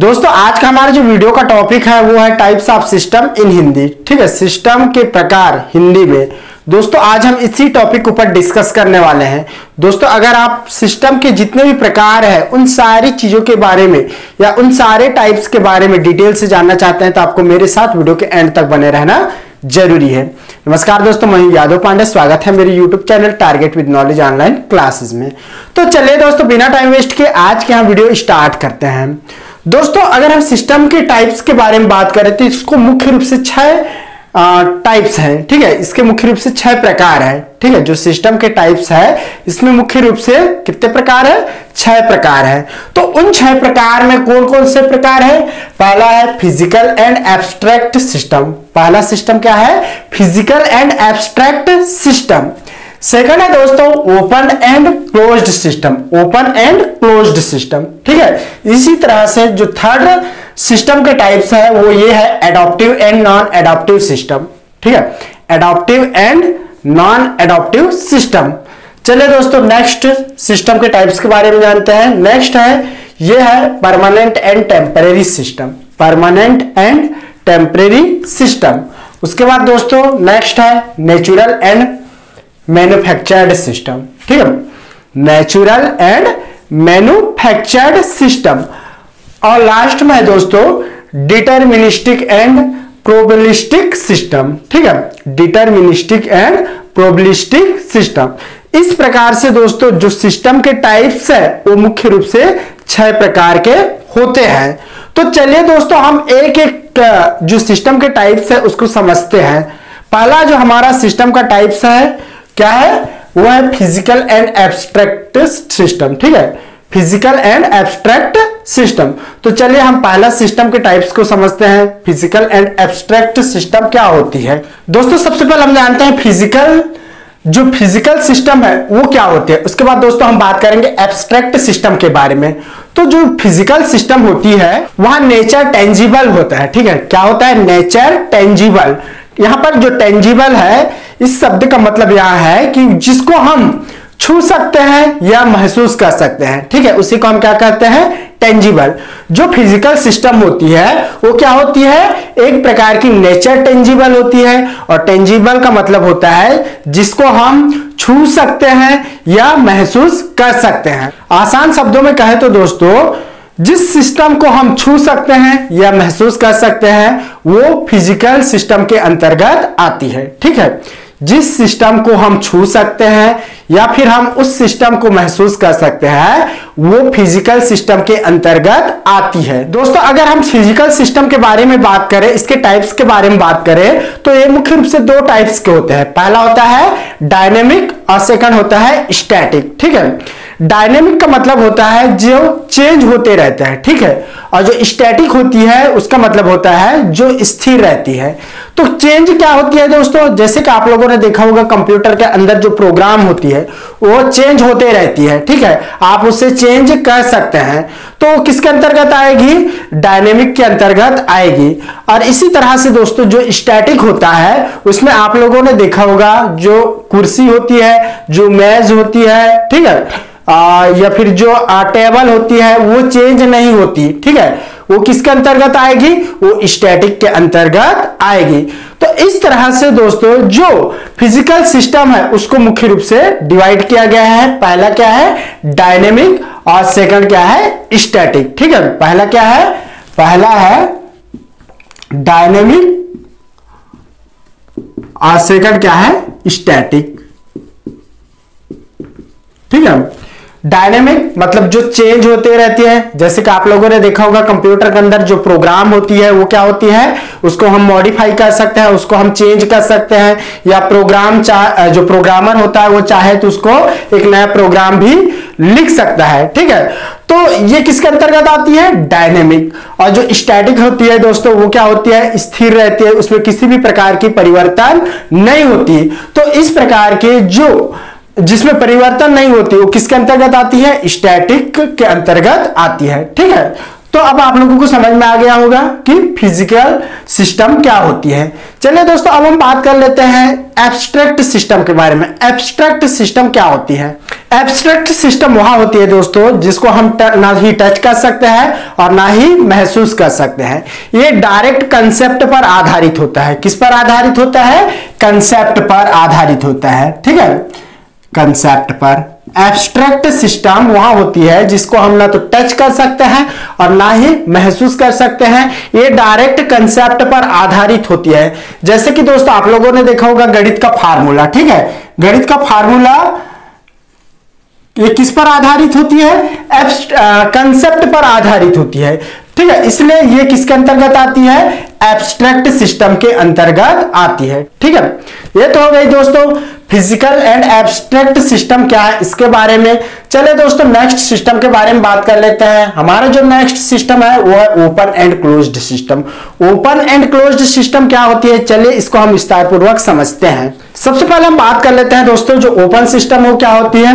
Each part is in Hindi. दोस्तों आज का हमारा जो वीडियो का टॉपिक है वो है types of system in Hindi, ठीक है, सिस्टम के प्रकार हिंदी में। दोस्तों आज हम इसी टॉपिक ऊपर डिस्कस करने वाले हैं। दोस्तों अगर आप सिस्टम के जितने भी प्रकार हैं उन सारी चीज़ों के बारे में या उन सारे टाइप्स के बारे में डिटेल से जानना चाहते हैं तो आपको मेरे साथ वीडियो के एंड तक बने रहना जरूरी है। नमस्कार दोस्तों, मैं यादव पांडे, स्वागत है मेरे YouTube channel target with knowledge online classes में। तो चलिए दोस्तों बिना टाइम वेस्ट के आज के यहाँ वीडियो स्टार्ट करते हैं। दोस्तों अगर हम सिस्टम के टाइप्स के बारे में बात करें तो इसको मुख्य रूप से 6 टाइप्स हैं, ठीक है, इसके मुख्य रूप से 6 प्रकार हैं, ठीक है। जो सिस्टम के टाइप्स है इसमें मुख्य रूप से कितने प्रकार है? 6 प्रकार है। तो उन 6 प्रकार में कौन कौन से प्रकार है? पहला है फिजिकल एंड एब्स्ट्रैक्ट सिस्टम। पहला सिस्टम क्या है? Physical and abstract system. Second है दोस्तों open and closed system, open and closed system, ठीक है। इसी तरह से जो थर्ड सिस्टम के टाइप्स है वो ये है adaptive and non adaptive system, ठीक है, adaptive and non adaptive system. चलिए दोस्तों नेक्स्ट सिस्टम के टाइप्स के बारे में जानते हैं। नेक्स्ट है ये है permanent and temporary system, permanent and temporary system. उसके बाद दोस्तों नेक्स्ट है नेचुरल एंड मैन्युफैक्चर्ड सिस्टम, ठीक है, नेचुरल एंड मैन्युफैक्चर्ड सिस्टम। और लास्ट में है दोस्तों डिटर्मिनिस्टिक एंड प्रोबेबिलिस्टिक सिस्टम, ठीक है, डिटर्मिनिस्टिक एंड प्रोबेबिलिस्टिक सिस्टम। इस प्रकार से दोस्तों जो सिस्टम के टाइप्स है वो मुख्य रूप से 6 प्रकार के होते हैं। तो चलिए दोस्तों हम एक एक जो सिस्टम के टाइप्स है उसको समझते हैं। पहला जो हमारा सिस्टम का टाइप्स है क्या है? वो है फिजिकल एंड एब्स्ट्रैक्ट सिस्टम, ठीक है, फिजिकल एंड एब्स्ट्रैक्ट सिस्टम। तो चलिए हम पहला सिस्टम के टाइप्स को समझते हैं। फिजिकल एंड एब्स्ट्रैक्ट सिस्टम क्या होती है? दोस्तों सबसे पहले हम जानते हैं फिजिकल, जो फिजिकल सिस्टम है वो क्या होती है। उसके बाद दोस्तों हम बात करेंगे एब्स्ट्रैक्ट सिस्टम के बारे में। तो जो फिजिकल सिस्टम होती है वहां नेचर टेंजिबल होता है, ठीक है, क्या होता है? Nature tangible. यहाँ पर जो टेंजिबल है इस शब्द का मतलब यहाँ है कि जिसको हम छू सकते हैं या महसूस कर सकते हैं, ठीक है, उसी को हम क्या कहते हैं? टेंजिबल। जो फिजिकल सिस्टम होती है वो क्या होती है? एक प्रकार की नेचर टेंजिबल होती है। और टेंजिबल का मतलब होता है जिसको हम छू सकते हैं या महसूस कर सकते हैं। आसान शब्दों में कहें तो दोस्तों जिस सिस्टम को हम छू सकते हैं या महसूस कर सकते हैं वो फिजिकल सिस्टम के अंतर्गत आती है, ठीक है। जिस सिस्टम को हम छू सकते हैं या फिर हम उस सिस्टम को महसूस कर सकते हैं वो फिजिकल सिस्टम के अंतर्गत आती है। दोस्तों अगर हम फिजिकल सिस्टम के बारे में बात करें, इसके टाइप्स के बारे में बात करें तो ये मुख्य रूप से 2 टाइप्स के होते हैं। पहला होता है डायनेमिक और सेकंड होता है स्टैटिक, ठीक है। डायनेमिक का मतलब होता है जो चेंज होते रहता है, ठीक है, और जो स्टैटिक होती है उसका मतलब होता है जो स्थिर रहती है। तो चेंज क्या होती है दोस्तों? जैसे कि आप लोगों ने देखा होगा कंप्यूटर के अंदर जो प्रोग्राम होती है वो चेंज होते रहती है, ठीक है, आप उसे चेंज कर सकते हैं। तो किसके अंतर्गत आएगी? डायनेमिक के अंतर्गत आएगी। और इसी तरह से दोस्तों जो स्टैटिक होता है उसमें आप लोगों ने देखा होगा जो कुर्सी होती है, जो मेज होती है, ठीक है, या फिर जो टेबल होती है वो चेंज नहीं होती, ठीक है, वो किसके अंतर्गत आएगी? वो स्टैटिक के अंतर्गत आएगी। तो इस तरह से दोस्तों जो फिजिकल सिस्टम है उसको मुख्य रूप से डिवाइड किया गया है। पहला क्या है? डायनेमिक। और सेकंड क्या है? स्टैटिक, ठीक है। पहला क्या है? पहला है डायनेमिक और सेकंड क्या है? स्टैटिक, ठीक है। डायनेमिक मतलब जो चेंज होते रहती है, जैसे कि आप लोगों ने देखा होगा कंप्यूटर के अंदर जो प्रोग्राम होती है वो क्या होती है? उसको हम मॉडिफाई कर सकते हैं, उसको हम चेंज कर सकते हैं, या प्रोग्राम जो प्रोग्रामर होता है वो चाहे तो उसको एक नया प्रोग्राम भी लिख सकता है, ठीक है। तो ये किसके अंतर्गत आती है? डायनेमिक। और जो स्टैटिक होती है दोस्तों वो क्या होती है? स्थिर रहती है, उसमें किसी भी प्रकार की परिवर्तन नहीं होती। तो इस प्रकार के जो जिसमें परिवर्तन नहीं होती वो किसके अंतर्गत आती है? स्टैटिक के अंतर्गत आती है, ठीक है। तो अब आप लोगों को समझ में आ गया होगा कि फिजिकल सिस्टम क्या होती है। चलिए दोस्तों अब हम बात कर लेते हैं एब्स्ट्रैक्ट सिस्टम के बारे में। एब्स्ट्रैक्ट सिस्टम क्या होती है? एब्स्ट्रैक्ट सिस्टम वहां होती है दोस्तों जिसको हम ना ही टच कर सकते हैं और ना ही महसूस कर सकते हैं। ये डायरेक्ट कंसेप्ट पर आधारित होता है। किस पर आधारित होता है? कंसेप्ट पर आधारित होता है, ठीक है, कंसेप्ट पर। एब्स्ट्रैक्ट सिस्टम वहां होती है जिसको हम ना तो टच कर सकते हैं और ना ही महसूस कर सकते हैं। ये डायरेक्ट कंसेप्ट पर आधारित होती है। जैसे कि दोस्तों आप लोगों ने देखा होगा गणित का फार्मूला, ठीक है, गणित का फार्मूला ये किस पर आधारित होती है? कंसेप्ट पर आधारित होती है, ठीक है। इसलिए ये किसके अंतर्गत आती है? एब्स्ट्रैक्ट सिस्टम के अंतर्गत आती है, ठीक है। ये तो हो गई दोस्तों फिजिकल एंड एब्स्ट्रैक्ट सिस्टम क्या है इसके बारे में। चले दोस्तों नेक्स्ट सिस्टम के बारे में बात कर लेते हैं। हमारा जो नेक्स्ट सिस्टम है वो है open and closed system. Open and closed system क्या होती है, चलिए इसको हम विस्तारपूर्वक समझते हैं। सबसे पहले हम बात कर लेते हैं दोस्तों जो ओपन सिस्टम वो क्या होती है।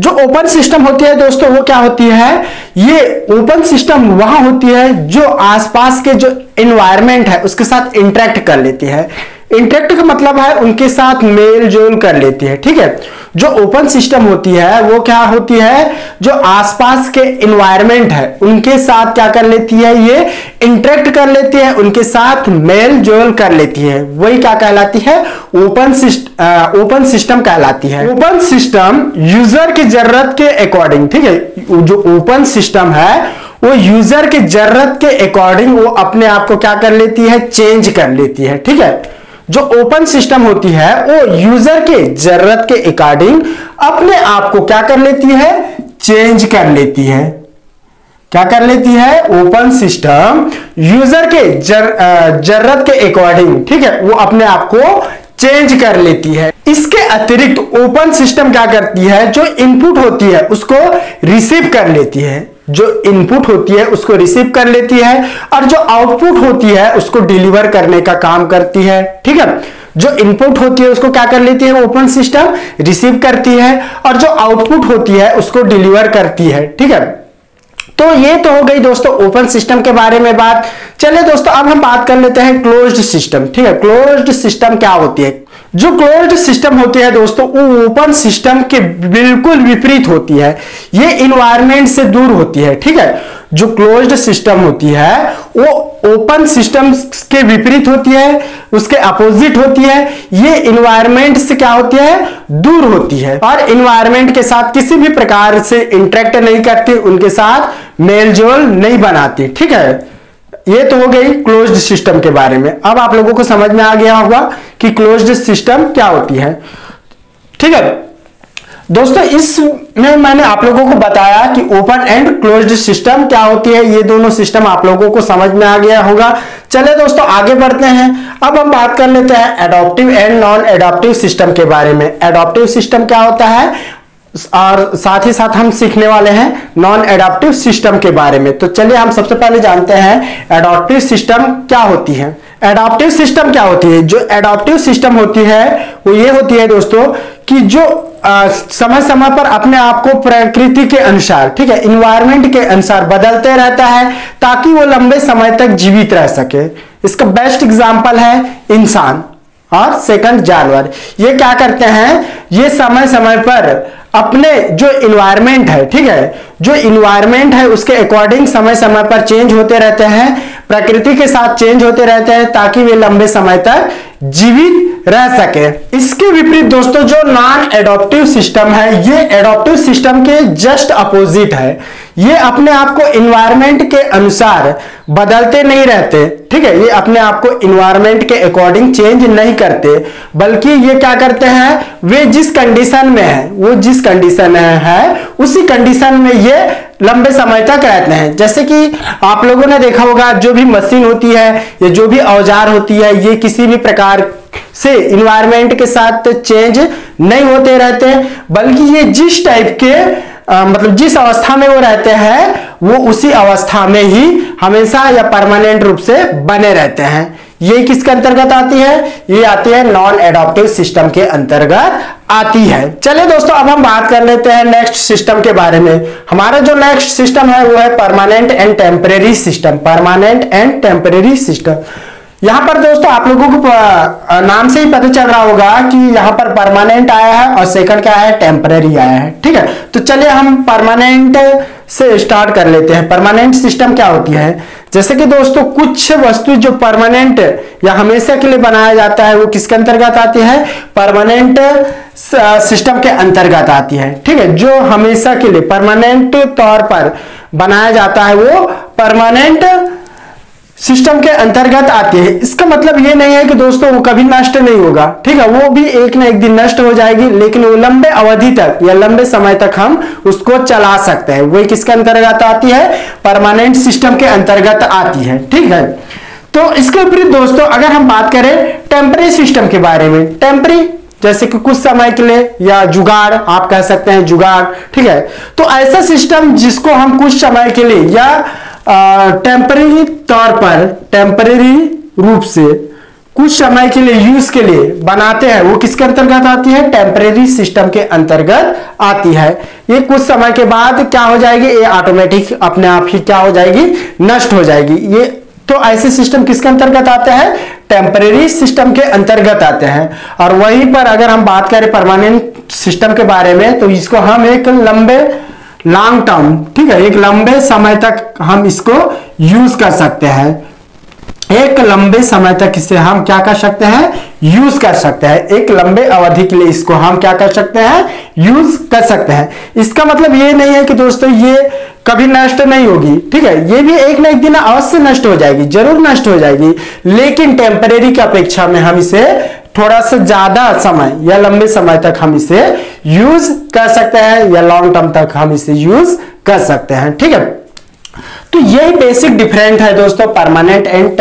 जो ओपन सिस्टम होती है दोस्तों वो क्या होती है, ये ओपन सिस्टम वहां होती है जो आसपास के जो एनवायरमेंट है उसके साथ इंटरेक्ट कर लेती है। इंटरेक्ट का मतलब है उनके साथ मेल जोल कर लेती है, ठीक है। जो ओपन सिस्टम होती है वो क्या होती है, जो आसपास के एनवायरमेंट है उनके साथ क्या कर लेती है, ये इंटरेक्ट कर लेती है, उनके साथ मेल जोल कर लेती है, वही क्या कहलाती है, ओपन सिस्टम कहलाती है। ओपन सिस्टम यूजर की जरूरत के अकॉर्डिंग, ठीक है, जो ओपन सिस्टम है वो यूजर की जरूरत के अकॉर्डिंग वो अपने आप को क्या कर लेती है, चेंज कर लेती है, ठीक है। जो ओपन सिस्टम होती है वो यूजर के जरूरत के अकॉर्डिंग अपने आप को क्या कर लेती है, चेंज कर लेती है। क्या कर लेती है? ओपन सिस्टम यूजर के जरूरत के अकॉर्डिंग, ठीक है, वो अपने आप को चेंज कर लेती है। इसके अतिरिक्त ओपन सिस्टम क्या करती है, जो इनपुट होती है उसको रिसीव कर लेती है, जो इनपुट होती है उसको रिसीव कर लेती है और जो आउटपुट होती है उसको डिलीवर करने का काम करती है, ठीक है। जो इनपुट होती है उसको क्या कर लेती है, ओपन सिस्टम रिसीव करती है और जो आउटपुट होती है उसको डिलीवर करती है, ठीक है। तो ये तो हो गई दोस्तों ओपन सिस्टम के बारे में बात। चलिए दोस्तों अब हम बात कर लेते हैं क्लोज्ड सिस्टम, ठीक है। क्लोज्ड सिस्टम क्या होती है? जो क्लोज्ड सिस्टम होती है दोस्तों वो ओपन सिस्टम के बिल्कुल विपरीत होती है, ये इन्वायरमेंट से दूर होती है, ठीक है। जो क्लोज्ड सिस्टम होती है वो ओपन सिस्टम के विपरीत होती है, उसके अपोजिट होती है, ये इन्वायरमेंट से क्या होती है, दूर होती है और इन्वायरमेंट के साथ किसी भी प्रकार से इंटरेक्ट नहीं करती, उनके साथ मेलजोल नहीं बनाती, ठीक है। ये तो हो गई क्लोज्ड सिस्टम के बारे में। अब आप लोगों को समझ में आ गया होगा कि क्लोज्ड सिस्टम क्या होती है, ठीक है दोस्तों। इसमें मैंने आप लोगों को बताया कि ओपन एंड क्लोज्ड सिस्टम क्या होती है, ये दोनों सिस्टम आप लोगों को समझ में आ गया होगा। चले दोस्तों आगे बढ़ते हैं। अब हम बात कर लेते हैं adaptive and non adaptive system के बारे में। एडॉप्टिव सिस्टम क्या होता है और साथ ही साथ हम सीखने वाले हैं नॉन एडॉप्टिव सिस्टम के बारे में। तो चलिए हम सबसे पहले जानते हैं एडॉप्टिव सिस्टम क्या होती है। एडॉप्टिव सिस्टम क्या होती है? जो एडॉप्टिव सिस्टम होती है वो ये होती है दोस्तों कि जो समय समय पर अपने आप को प्रकृति के अनुसार, ठीक है, इन्वायरमेंट के अनुसार बदलते रहता है ताकि वो लंबे समय तक जीवित रह सके। इसका बेस्ट एग्जाम्पल है इंसान और सेकंड जानवर। ये क्या करते हैं, ये समय समय पर अपने जो इन्वायरमेंट है, ठीक है, जो इन्वायरमेंट है उसके अकॉर्डिंग समय समय पर चेंज होते रहते हैं, प्रकृति के साथ चेंज होते रहते हैं ताकि वे लंबे समय तक जीवित रह सके। इसके विपरीत दोस्तों जो नॉन एडॉप्टिव सिस्टम है ये एडॉप्टिव सिस्टम के जस्ट अपोजिट है। ये अपने आप को इन्वायरमेंट के अनुसार बदलते नहीं रहते, ठीक है, ये अपने आप को इन्वायरमेंट के अकॉर्डिंग चेंज नहीं करते, बल्कि ये क्या करते हैं, वे जिस कंडीशन में है वो जिस कंडीशन में है उसी कंडीशन में ये लंबे समय तक रहते हैं। जैसे कि आप लोगों ने देखा होगा जो भी मशीन होती है या जो भी औजार होती है ये किसी भी प्रकार से इन्वायरमेंट के साथ चेंज नहीं होते रहते, बल्कि ये जिस टाइप के मतलब जिस अवस्था में वो रहते हैं वो उसी अवस्था में ही हमेशा या परमानेंट रूप से बने रहते हैं। ये किसके अंतर्गत आती है? ये आती है नॉन एडॉप्टिव सिस्टम के अंतर्गत आती है। चलिए दोस्तों अब हम बात कर लेते हैं नेक्स्ट सिस्टम के बारे में। हमारा जो नेक्स्ट सिस्टम है वो है permanent and temporary system. Permanent and temporary system यहाँ पर दोस्तों आप लोगों को नाम से ही पता चल रहा होगा कि यहाँ पर परमानेंट आया है और सेकंड क्या है, टेम्परेरी आया है। ठीक है, तो चलिए हम परमानेंट से स्टार्ट कर लेते हैं। परमानेंट सिस्टम क्या होती है, जैसे कि दोस्तों कुछ वस्तु जो परमानेंट या हमेशा के लिए बनाया जाता है वो किसके अंतर्गत आती है, परमानेंट सिस्टम के अंतर्गत आती है। ठीक है, जो हमेशा के लिए परमानेंट तौर पर बनाया जाता है वो परमानेंट सिस्टम के अंतर्गत आते हैं। इसका मतलब ये नहीं है कि दोस्तों वो कभी नष्ट नहीं होगा, ठीक है, वो भी एक ना एक दिन नष्ट हो जाएगी, लेकिन वो लंबे अवधि तक या लंबे समय तक हम उसको चला सकते हैं। वही किसके अंतर्गत आती है, परमानेंट सिस्टम के अंतर्गत आती है। ठीक है, तो इसके विपरीत दोस्तों अगर हम बात करें टेम्परेरी सिस्टम के बारे में, टेम्परेरी जैसे कि कुछ समय के लिए या जुगाड़ आप कह सकते हैं, जुगाड़। ठीक है, तो ऐसा सिस्टम जिसको हम कुछ समय के लिए या टेम्परेरी तौर पर, टेम्परेरी रूप से कुछ समय के लिए यूज के लिए बनाते हैं वो किसके अंतर्गत आती है, टेम्परेरी सिस्टम के अंतर्गत आती है। ये कुछ समय के बाद क्या हो जाएगी, ये ऑटोमेटिक अपने आप ही क्या हो जाएगी, नष्ट हो जाएगी। ये तो ऐसे सिस्टम किसके अंतर्गत आते हैं, टेम्परेरी सिस्टम के अंतर्गत आते हैं। और वहीं पर अगर हम बात करें परमानेंट सिस्टम के बारे में तो इसको हम एक लंबे लॉन्ग टर्म, ठीक है, एक लंबे समय तक हम इसको यूज कर सकते हैं, एक लंबे समय तक इसे हम क्या कर सकते हैं, यूज कर सकते हैं, एक लंबे अवधि के लिए इसको हम क्या कर सकते हैं, यूज कर सकते हैं। इसका मतलब ये नहीं है कि दोस्तों ये कभी नष्ट नहीं होगी, ठीक है, ये भी एक ना एक दिन अवश्य नष्ट हो जाएगी, जरूर नष्ट हो जाएगी, लेकिन टेम्परेरी की अपेक्षा में हम इसे थोड़ा सा ज्यादा समय या लंबे समय तक हम इसे यूज कर सकते हैं या लॉन्ग टर्म तक हम इसे यूज कर सकते हैं। ठीक है, तो यही बेसिक डिफरेंट है दोस्तों परमानेंट एंड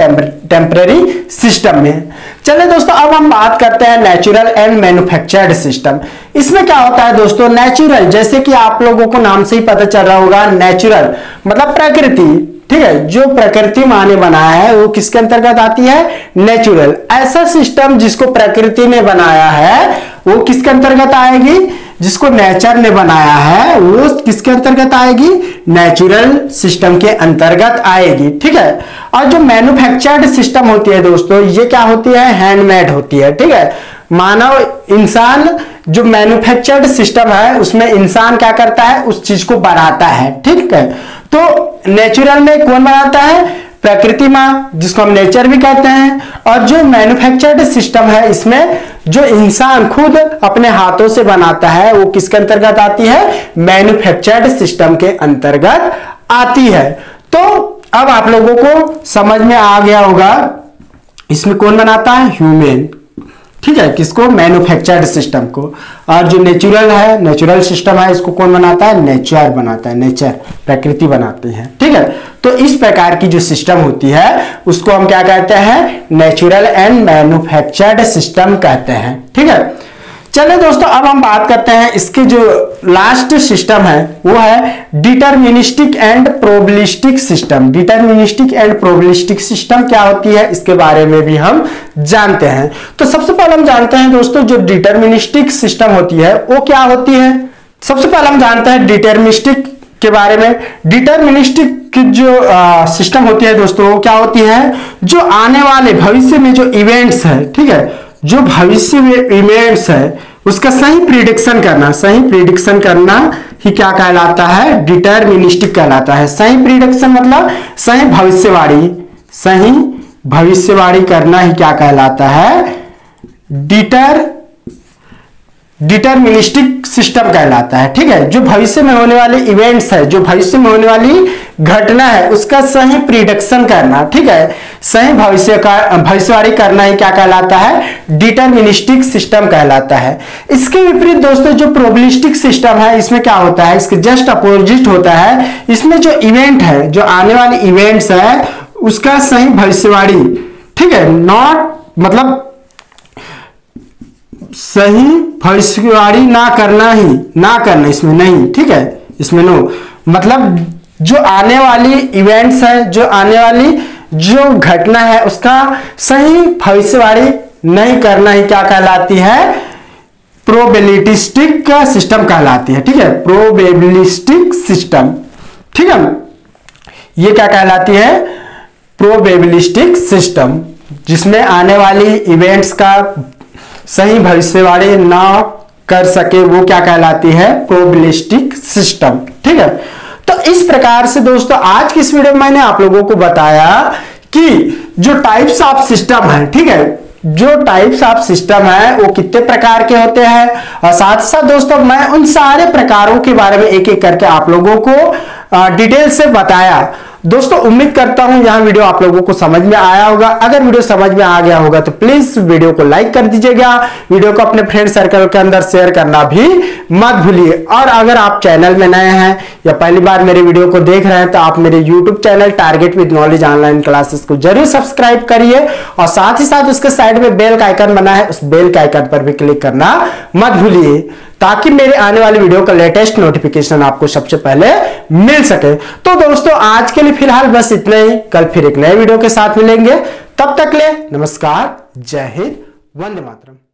टेम्परेरी सिस्टम में। चलिए दोस्तों अब हम बात करते हैं नेचुरल एंड मैन्युफैक्चर्ड सिस्टम। इसमें क्या होता है दोस्तों, नेचुरल जैसे कि आप लोगों को नाम से ही पता चल रहा होगा, नेचुरल मतलब प्रकृति, ठीक है, जो प्रकृति माँ ने बनाया है वो किसके अंतर्गत आती है, नेचुरल। ऐसा सिस्टम जिसको प्रकृति ने बनाया है वो किसके अंतर्गत आएगी, जिसको नेचर ने बनाया है वो किसके अंतर्गत आएगी, नेचुरल सिस्टम के अंतर्गत आएगी। ठीक है, और जो मैन्युफैक्चर्ड सिस्टम होती है दोस्तों ये क्या होती है, हैंडमेड होती है। ठीक है, मानव इंसान जो मैन्युफैक्चर्ड सिस्टम है उसमें इंसान क्या करता है, उस चीज को बनाता है। ठीक है, तो नेचुरल में कौन बनाता है, प्रकृति माँ, जिसको हम नेचर भी कहते हैं। और जो मैन्युफैक्चर्ड सिस्टम है इसमें जो इंसान खुद अपने हाथों से बनाता है वो किसके अंतर्गत आती है, मैन्युफैक्चर्ड सिस्टम के अंतर्गत आती है। तो अब आप लोगों को समझ में आ गया होगा इसमें कौन बनाता है, ह्यूमन। ठीक है, किसको, मैन्युफैक्चर्ड सिस्टम को। और जो नेचुरल है, नेचुरल सिस्टम है, इसको कौन बनाता है, नेचर बनाता है, नेचर प्रकृति बनाती है। ठीक है, तो इस प्रकार की जो सिस्टम होती है उसको हम क्या कहते हैं, नेचुरल एंड मैन्युफैक्चर्ड सिस्टम कहते हैं। ठीक है, चलिए दोस्तों अब हम बात करते हैं इसके जो लास्ट सिस्टम है वो है deterministic and probabilistic system. Deterministic and probabilistic system क्या होती है इसके बारे में भी हम जानते हैं। तो सबसे पहले हम जानते हैं दोस्तों जो डिटर्मिनिस्टिक सिस्टम होती है वो क्या होती है। सबसे पहले हम जानते हैं डिटर्मिनिस्टिक के बारे में। डिटर्मिनिस्टिक की जो सिस्टम होती है दोस्तों क्या होती है, जो आने वाले भविष्य में जो इवेंट्स है, ठीक है, जो भविष्य में इवेंट्स है उसका सही प्रिडिक्शन करना, सही प्रिडिक्शन करना ही क्या कहलाता है, डिटर्मिनिस्टिक कहलाता है। सही प्रिडिक्शन मतलब सही भविष्यवाणी, सही भविष्यवाणी करना ही क्या कहलाता है, डिटर्मिनिस्टिक सिस्टम कहलाता है। ठीक है, जो भविष्य में होने वाले इवेंट्स है, जो भविष्य में होने वाली घटना है उसका सही प्रिडिक्शन करना, ठीक है, सही भविष्यवाणी करना ही क्या कहलाता है, डिटर्मिनिस्टिक सिस्टम कहलाता है। इसके विपरीत दोस्तों जो प्रोबेबिलिस्टिक सिस्टम है इसमें क्या होता है, इसके जस्ट अपोजिट होता है। इसमें जो इवेंट है, जो आने वाले इवेंट्स है उसका सही भविष्यवाणी, ठीक है, नॉट मतलब सही भविष्यवाणी ना करना इसमें नहीं, ठीक है, इसमें नो मतलब जो आने वाली इवेंट्स है, जो आने वाली जो घटना है उसका सही भविष्यवाणी नहीं करना ही क्या कहलाती है, प्रोबेबिलिस्टिक सिस्टम कहलाती है। ठीक है, प्रोबेबिलिस्टिक सिस्टम, ठीक है, ये क्या कहलाती है, प्रोबेबिलिस्टिक सिस्टम। जिसमें आने वाली इवेंट्स का सही भविष्यवाणी ना कर सके वो क्या कहलाती है, प्रोबेबिलिस्टिक सिस्टम। ठीक है, तो इस प्रकार से दोस्तों आज की इस वीडियो में मैंने आप लोगों को बताया कि जो टाइप्स ऑफ सिस्टम है, ठीक है, जो टाइप्स ऑफ सिस्टम है वो कितने प्रकार के होते हैं, और साथ साथ दोस्तों मैं उन सारे प्रकारों के बारे में एक एक करके आप लोगों को डिटेल से बताया। दोस्तों उम्मीद करता हूं यह वीडियो आप लोगों को समझ में आया होगा। अगर वीडियो समझ में आ गया होगा तो प्लीज वीडियो को लाइक कर दीजिएगा, वीडियो को अपने फ्रेंड सर्कल के अंदर शेयर करना भी मत भूलिए। और अगर आप चैनल में नए हैं या पहली बार मेरे वीडियो को देख रहे हैं तो आप मेरे YouTube channel target with knowledge online classes को जरूर सब्सक्राइब करिए, और साथ ही साथ उसके साइड में बेल का आइकन बना है, उस बेल के आइकन पर भी क्लिक करना मत भूलिए ताकि मेरे आने वाले वीडियो का लेटेस्ट नोटिफिकेशन आपको सबसे पहले मिल सके। तो दोस्तों आज के लिए फिलहाल बस इतना ही, कल फिर एक नए वीडियो के साथ मिलेंगे, तब तक ले नमस्कार, जय हिंद, वंदे मातरम।